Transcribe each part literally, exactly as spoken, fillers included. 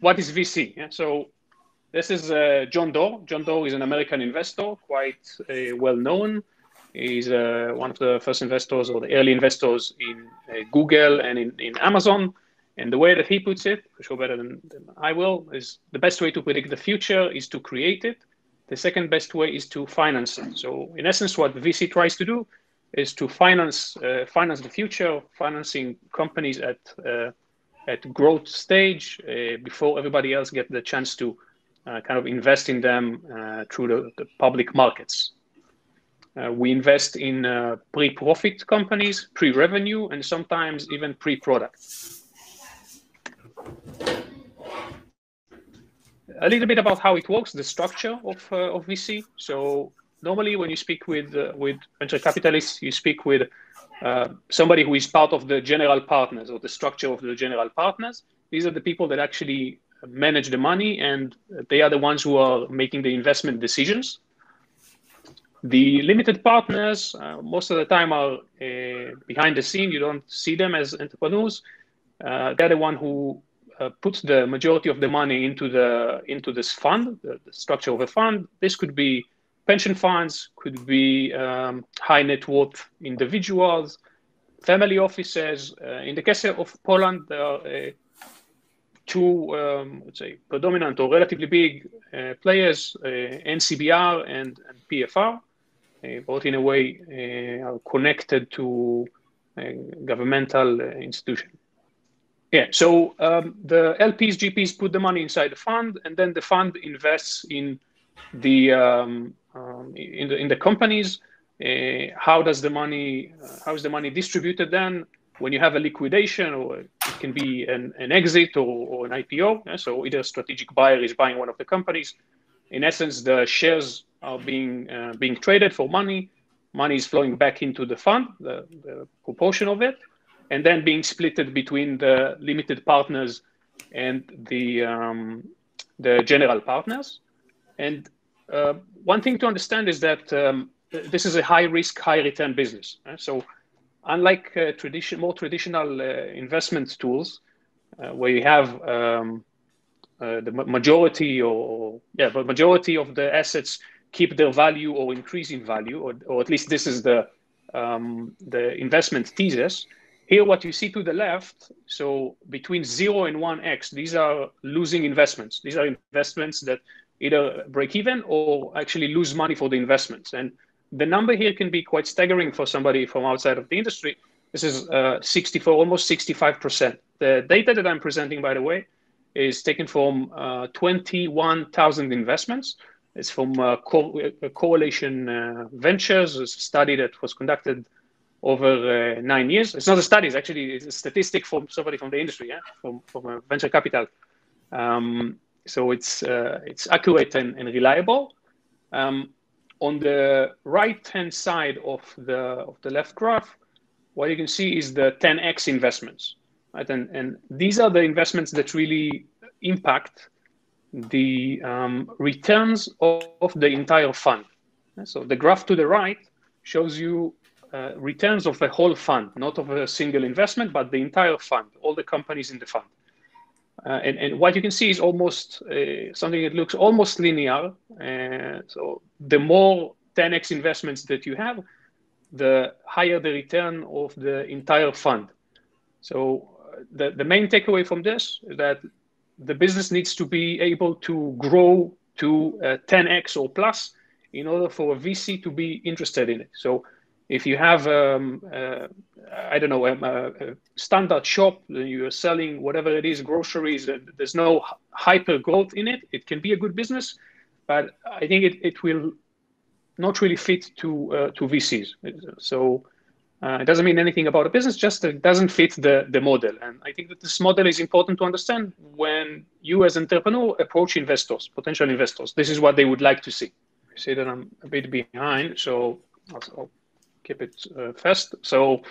what is V C? Yeah? So this is uh, John Doerr. John Doerr is an American investor, quite uh, well known. He's uh, one of the first investors or the early investors in uh, Google and in, in Amazon. And the way that he puts it, for sure better than, than I will, is the best way to predict the future is to create it. The second best way is to finance it. So in essence, what V C tries to do is to finance uh, finance the future, financing companies at uh, at growth stage uh, before everybody else gets the chance to uh, kind of invest in them uh, through the, the public markets. Uh, we invest in uh, pre-profit companies, pre-revenue, and sometimes even pre-product. A little bit about how it works, the structure of, uh, of V C. So normally when you speak with, uh, with venture capitalists, you speak with uh, somebody who is part of the general partners or the structure of the general partners. These are the people that actually manage the money, and they are the ones who are making the investment decisions. The limited partners, uh, most of the time, are uh, behind the scene. You don't see them as entrepreneurs. Uh, they're the one who uh, puts the majority of the money into the into this fund, the, the structure of a fund. This could be pension funds, could be um, high net worth individuals, family offices. Uh, in the case of Poland, there are uh, two, um, let's say, predominant or relatively big uh, players, uh, N C B R and, and P F R. Uh, both in a way uh, are connected to a governmental uh, institution. Yeah, so um, the L Ps, G Ps put the money inside the fund, and then the fund invests in the um, um, in the in the companies. Uh, how does the money uh, how is the money distributed then? When you have a liquidation, or it can be an, an exit or, or an I P O, yeah? So either strategic buyer is buying one of the companies. In essence, the shares are being uh, being traded for money. Money is flowing back into the fund, the, the proportion of it, and then being split between the limited partners and the um, the general partners. And uh, one thing to understand is that um, this is a high risk, high return business. Right? So unlike uh, tradition, more traditional uh, investment tools, uh, where you have um, uh, the majority or, or yeah, but majority of the assets keep their value or increase in value, or, or at least this is the um, the investment thesis. Here, what you see to the left, so between zero and one X, these are losing investments. These are investments that either break even or actually lose money for the investments. And the number here can be quite staggering for somebody from outside of the industry. This is uh, sixty-four, almost sixty-five percent. The data that I'm presenting, by the way, is taken from uh, twenty-one thousand investments. It's from uh, Cor Correlation uh, Ventures, a study that was conducted over uh, nine years. It's not a study, it's actually it's a statistic from somebody from the industry, yeah? from, from uh, venture capital. Um, so it's, uh, it's accurate and, and reliable. Um, On the right-hand side of the of the left graph, what you can see is the ten X investments, right? And and these are the investments that really impact the um, returns of, of the entire fund. So the graph to the right shows you uh, returns of the whole fund, not of a single investment, but the entire fund, all the companies in the fund. Uh, and, and what you can see is almost uh, something that looks almost linear. Uh, so the more ten X investments that you have, the higher the return of the entire fund. So the, the main takeaway from this is that the business needs to be able to grow to uh, ten X or plus in order for a V C to be interested in it. So if you have, um, uh, I don't know, a, a standard shop, you're selling whatever it is, groceries, there's no hyper growth in it. It can be a good business, but I think it, it will not really fit to, uh, to V Cs. So uh, it doesn't mean anything about a business, just it doesn't fit the, the model. And I think that this model is important to understand when you as an entrepreneur approach investors, potential investors. This is what they would like to see. I see that I'm a bit behind, so I'll keep it uh, fast. So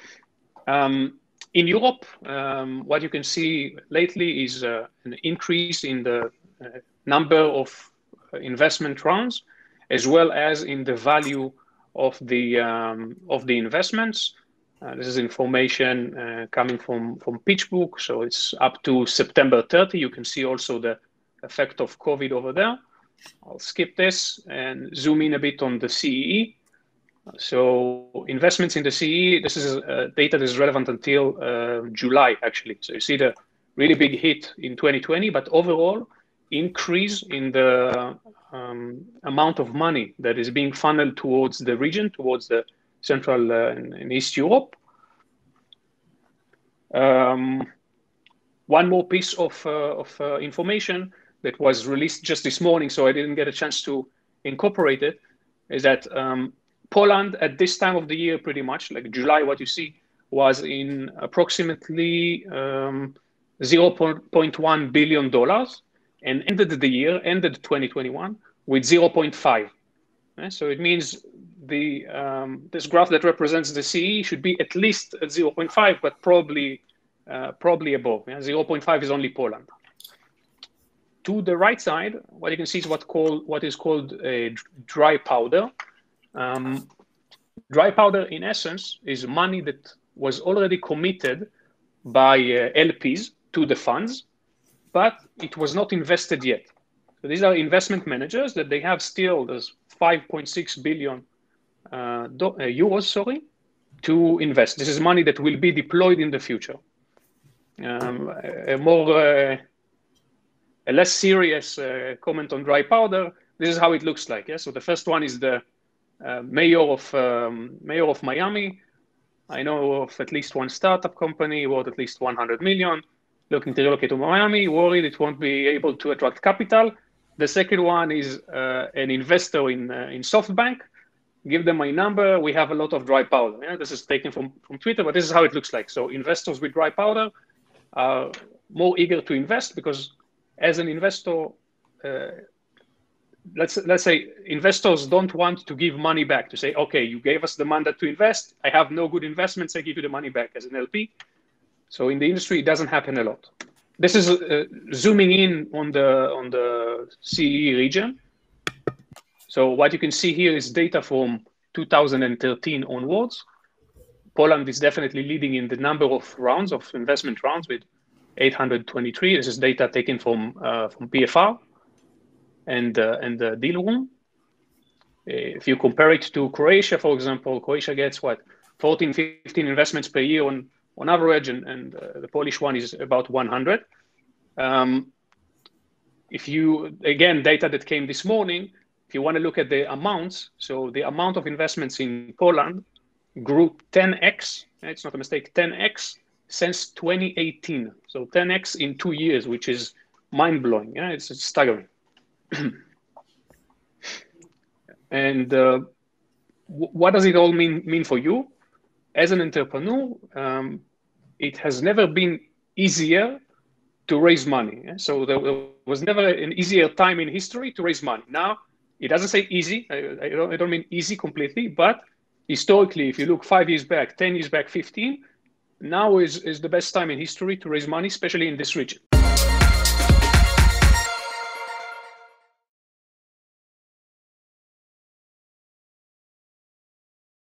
um, in Europe, um, what you can see lately is uh, an increase in the uh, number of investment rounds, as well as in the value of the um, of the investments. Uh, this is information uh, coming from, from PitchBook. So it's up to September thirtieth. You can see also the effect of COVID over there. I'll skip this and zoom in a bit on the C E E. So investments in the C E E, this is uh, data that is relevant until uh, July, actually. So you see the really big hit in twenty twenty, but overall increase in the um, amount of money that is being funneled towards the region, towards the Central uh, and, and East Europe. Um, one more piece of, uh, of uh, information that was released just this morning, so I didn't get a chance to incorporate it, is that um, Poland at this time of the year, pretty much, like July, what you see, was in approximately um, zero point one billion dollars and ended the year, ended twenty twenty-one, with zero point five. Okay? So it means the um, this graph that represents the C E should be at least at zero point five, but probably, uh, probably above. Yeah? zero point five is only Poland. To the right side, what you can see is what, call, what is called a dry powder. Um, dry powder, in essence, is money that was already committed by uh, L Ps to the funds, but it was not invested yet. So these are investment managers that they have still this five point six billion uh, do, uh, euros, sorry, to invest. This is money that will be deployed in the future. Um, a more, uh, a less serious uh, comment on dry powder. This is how it looks like. Yeah? So the first one is the Uh, mayor of um, mayor of Miami. I know of at least one startup company worth at least one hundred million looking to relocate to Miami, worried it won't be able to attract capital. The second one is uh, an investor in uh, in SoftBank. Give them my number. We have a lot of dry powder. Yeah, this is taken from from Twitter, but this is how it looks like. So investors with dry powder are more eager to invest because, as an investor. Uh, Let's, let's say investors don't want to give money back to say, okay, you gave us the mandate to invest. I have no good investments. I give you the money back as an L P. So in the industry, it doesn't happen a lot. This is uh, zooming in on the, on the C E E region. So what you can see here is data from two thousand thirteen onwards. Poland is definitely leading in the number of rounds of investment rounds with eight hundred twenty-three. This is data taken from, uh, from P F R. and uh, and the deal room. If you compare it to Croatia, for example, Croatia gets what, fourteen, fifteen investments per year on, on average, and, and uh, the Polish one is about one hundred. Um, if you, again, data that came this morning, if you want to look at the amounts, so the amount of investments in Poland grew ten X, it's not a mistake, ten X since twenty eighteen. So ten X in two years, which is mind-blowing, yeah? it's, it's staggering. And uh, what does it all mean mean for you as an entrepreneur? Um, it has never been easier to raise money. Yeah? So there was never an easier time in history to raise money. Now, it doesn't say easy. I, I, don't, I don't mean easy completely, but historically, if you look five years back, ten years back, fifteen, now is, is the best time in history to raise money, especially in this region.